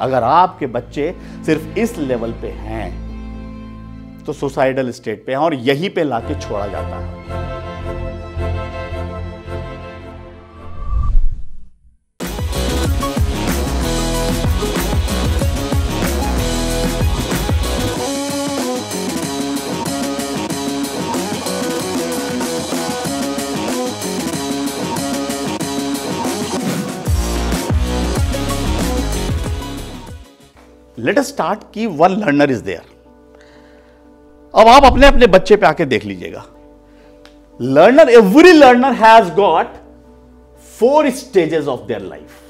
अगर आपके बच्चे सिर्फ इस लेवल पे हैं तो सुसाइडल स्टेट पे हैं और यहीं पे लाके छोड़ा जाता है। Let us start कि one learner is there। अब आप अपने अपने बच्चे पे आके देख लीजिएगा। Learner, every learner has got 4 stages of their life।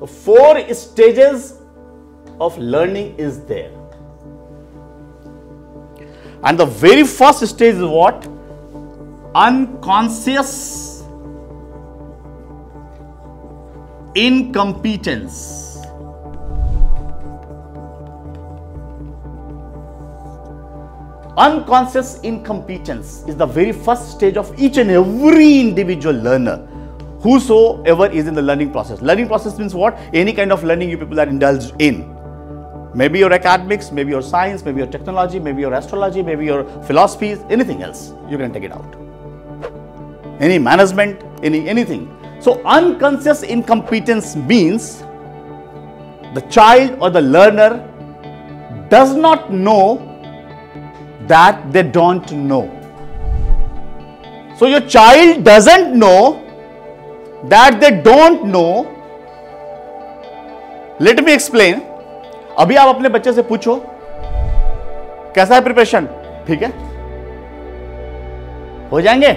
So 4 stages of learning is there। And the very first stage is what? Unconscious incompetence। Unconscious incompetence is the very first stage of each and every individual learner, whosoever is in the learning process. Learning process means what? Any kind of learning you people are indulged in. Maybe your academics, maybe your science, maybe your technology, maybe your astrology, maybe your philosophies, anything else. You can take it out. Any management, anything. So unconscious incompetence means the child or the learner does not know that they don't know. So your child doesn't know that they don't know. Let me explain। अभी आप अपने बच्चे से पूछो कैसा है preparation, ठीक है, हो जाएंगे,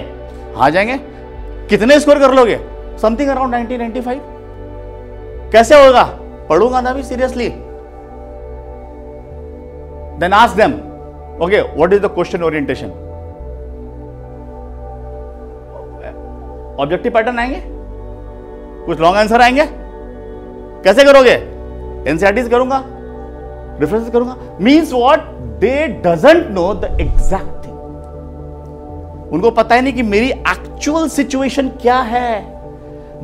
हाँ जाएंगे, कितने स्कोर कर लोगे, समथिंग अराउंड 90-95, कैसे होगा, पढ़ूंगा ना भी seriously. Then ask them, okay, what is the question orientation? Objective pattern आएंगे, कुछ लॉन्ग आंसर आएंगे, कैसे करोगे, एनसीईआरटीज करूंगा, रेफरेंस करूंगा। Means what, they doesn't know the exact thing. उनको पता ही नहीं कि मेरी एक्चुअल सिचुएशन क्या है,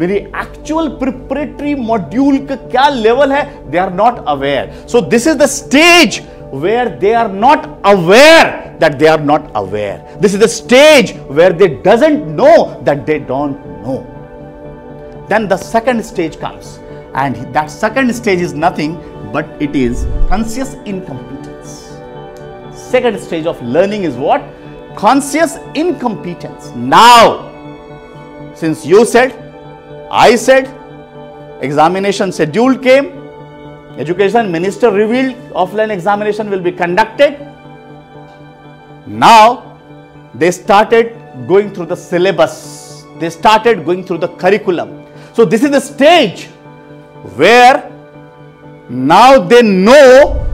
मेरी एक्चुअल प्रिपरेटरी मॉड्यूल का क्या लेवल है। They are not aware. So this is the stage where they are not aware that they are not aware. This is the stage where they doesn't know that they don't know. Then the second stage comes, and that second stage is nothing but it is conscious incompetence. Second stage of learning is what? Conscious incompetence. Now, since you said, I said, examination schedule came, Education Minister revealed offline examination will be conducted. Now they started going through the syllabus. They started going through the curriculum. So this is the stage where now they know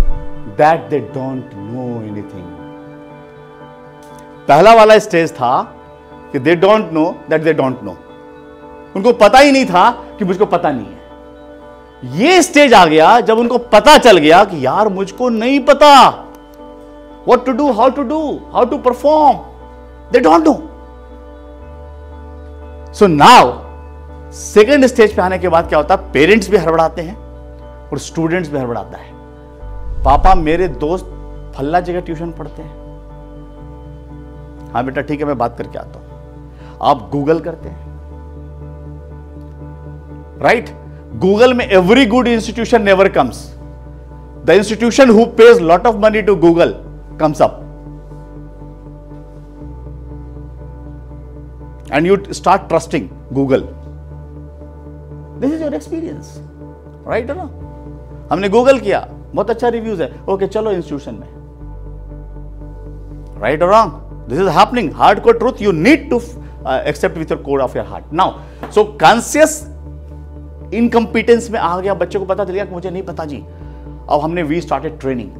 that they don't know anything. पहला वाला stage था कि they don't know that they don't know. उनको पता ही नहीं था कि मुझको पता नहीं है। ये स्टेज आ गया जब उनको पता चल गया कि यार मुझको नहीं पता, what to do, how to do, how to perform, they don't know. So now second stage पे आने के बाद क्या होता है, पेरेंट्स भी हड़बड़ाते हैं और स्टूडेंट्स भी हड़बड़ाता है। पापा मेरे दोस्त फल्ला जगह ट्यूशन पढ़ते हैं, हाँ बेटा ठीक है मैं बात करके आता हूं। आप गूगल करते हैं, राइट Google में every good institution never comes. The institution who pays lot of money to Google comes up. And you start trusting Google. This is your experience, right or no? हमने Google किया, बहुत अच्छा reviews है, okay चलो institution में, right or wrong? This is happening, hardcore truth you need to accept with your core of your heart. Now, so conscious incompetence में आ गया, बच्चे को पता चल गया कि मुझे नहीं पता जी। अब हमने वी स्टार्टेड ट्रेनिंग,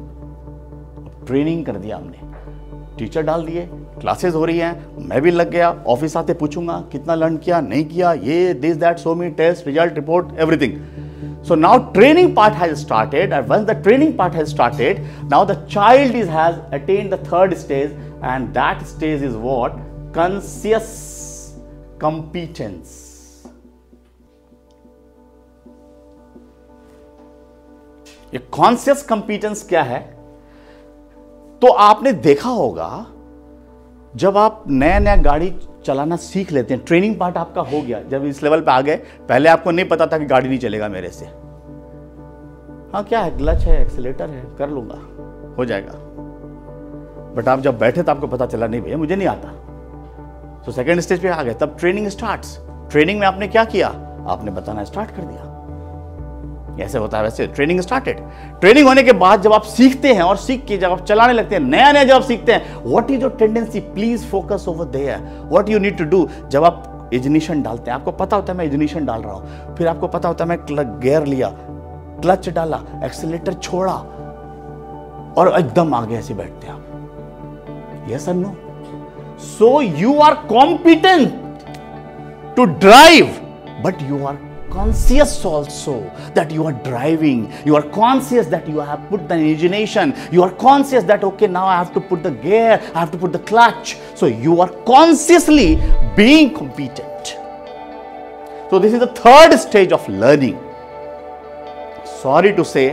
ट्रेनिंग कर दिया, हमने टीचर डाल दिए, क्लासेस हो रही हैं, मैं भी लग गया, ऑफिस आते पूछूंगा कितना लर्न किया, नहीं किया, ये this that so many test, result, report, everything. So now training part has started, and once the training part has started, now the child is has attend the third stage, and that stage is what? Conscious competence. ये conscious competence क्या है? तो आपने देखा होगा जब आप नया नया गाड़ी चलाना सीख लेते हैं, ट्रेनिंग पार्ट आपका हो गया, जब इस लेवल पे आ गए, पहले आपको नहीं पता था कि गाड़ी नहीं चलेगा मेरे से, हाँ क्या है, क्लच है, एक्सीलेटर है, कर लूंगा, हो जाएगा। बट आप जब बैठे तो आपको पता चला नहीं भैया मुझे नहीं आता, तो सेकेंड स्टेज पे आ गए, तब ट्रेनिंग स्टार्ट्स। ट्रेनिंग में आपने क्या किया, आपने बताना स्टार्ट कर दिया, ऐसे होता है वैसे ट्रेनिंग स्टार्टेड। ट्रेनिंग होने के बाद जब आप सीखते हैं और सीख के जब आप चलाने लगते हैं, नया नया जब आप सीखते हैं, what is your tendency, please focus over there, what you need to do. जब आप इग्निशन डालते हैं, आपको पता होता है मैं इग्निशन डाल रहा हूं, फिर आपको पता होता है मैं गियर लिया, क्लच डाला, एक्सेलेरेटर छोड़ा और एकदम आगे ऐसे बैठते हैं आप। यस और no? So you are competent to drive, but you are conscious also that you are driving, you are conscious that you have put the imagination, you are conscious that okay now I have to put the gear, I have to put the clutch, so you are consciously being competent. So this is the third stage of learning. Sorry to say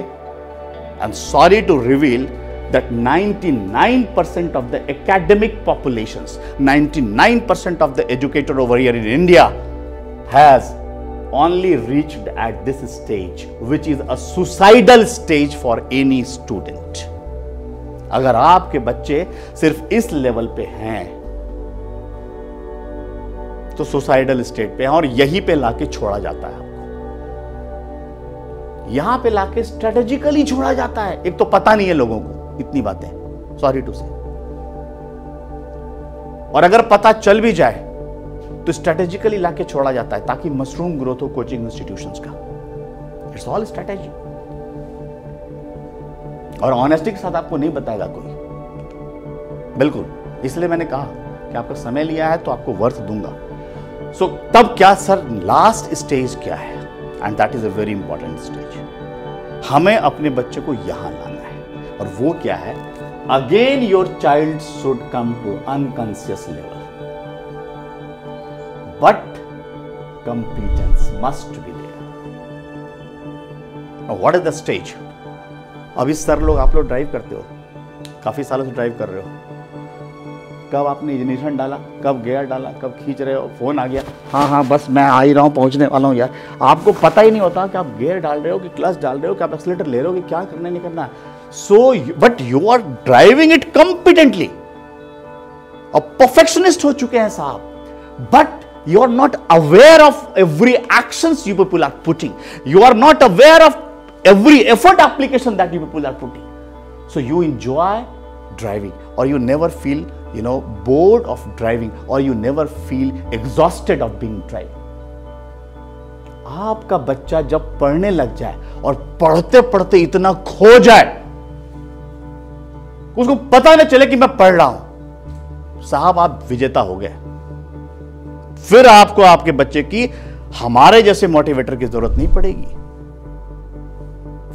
and sorry to reveal that 99% of the academic populations, 99% of the educator over here in India has only reached at this stage, which is a suicidal stage for any student. अगर आपके बच्चे सिर्फ इस level पे हैं तो suicidal state पे हैं, और यहीं पे लाके छोड़ा जाता है आपको, यहां पे लाके स्ट्रेटेजिकली छोड़ा जाता है। एक तो पता नहीं है लोगों को इतनी बातें, सॉरी टू से, और अगर पता चल भी जाए तो स्ट्रेटेजिकली लाके छोड़ा जाता है ताकि मशरूम ग्रोथ हो कोचिंग इंस्टीट्यूशंस का। इट्स ऑल स्ट्रेटेजी, और ऑनेस्टी के साथ आपको नहीं बताएगा कोई, बिल्कुल। इसलिए मैंने कहा कि आपका समय लिया है तो आपको वर्थ दूंगा। सो तब क्या सर, लास्ट स्टेज क्या है? And that is a very important stage. हमें अपने बच्चे को यहां लाना है, और वो क्या है, again your child should come to unconscious level, but competence must be there. Now what is the stage? अभी सर लोग, आप लोग ड्राइव करते हो, काफी सालों से ड्राइव कर रहे हो, कब आपने इग्निशन डाला, कब गियर डाला, कब खींच रहे हो, फोन आ गया, हाँ हाँ बस मैं आ ही रहा हूँ, पहुँचने वाला हूँ यार, आपको पता ही नहीं होता कि आप गियर डाल रहे हो कि क्लच डाल रहे हो कि आप एक्सीलेटर ले रहे हो कि क्या करना नहीं करना। So but you are driving it competently, और परफेक्शनिस्ट हो चुके हैं साहब, but you are not aware of every actions you people are putting, you are not aware of every effort application that you people are putting, so you enjoy driving, or you never feel, you know, bored of driving, or you never feel exhausted of being driving. आपका बच्चा जब पढ़ने लग जाए और पढ़ते पढ़ते इतना खो जाए उसको पता ना चले कि मैं पढ़ रहा हूं, साहब आप विजेता हो गए। फिर आपको आपके बच्चे की हमारे जैसे मोटिवेटर की जरूरत नहीं पड़ेगी,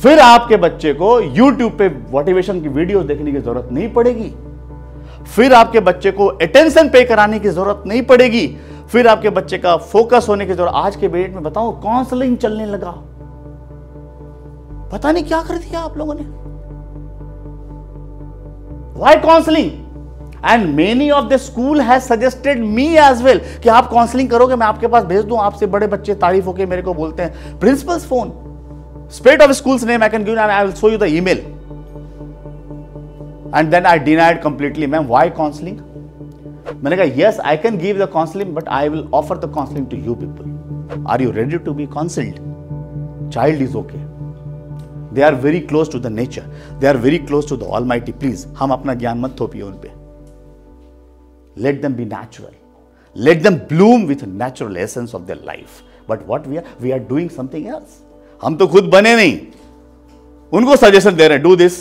फिर आपके बच्चे को YouTube पे मोटिवेशन की वीडियोस देखने की जरूरत नहीं पड़ेगी, फिर आपके बच्चे को अटेंशन पे कराने की जरूरत नहीं पड़ेगी, फिर आपके बच्चे का फोकस होने की जरूरत। आज के डेट में बताओ काउंसलिंग चलने लगा, पता नहीं क्या कर दिया आप लोगों ने, why counselling? And many of the school has suggested me as well कि आप काउंसलिंग करोगे मैं आपके पास भेज दूं, आपसे बड़े बच्चे तारीफ होके मेरे को बोलते हैं, principals phone, state of schools name I can give, I will show you the email, and then I denied completely, ma'am why counselling? मैंने कहा yes I can give the counselling, but I will offer the counselling to you people, are you ready to be counselled? Child is okay, they are very close to the nature, they are very close to the almighty, please हम अपना ज्ञान मत थोपिए उन पे। Let them be natural. Let them bloom with natural essence of their life. But what we are doing something else. हम तो खुद बने नहीं, उनको सजेशन दे रहे हैं, do this,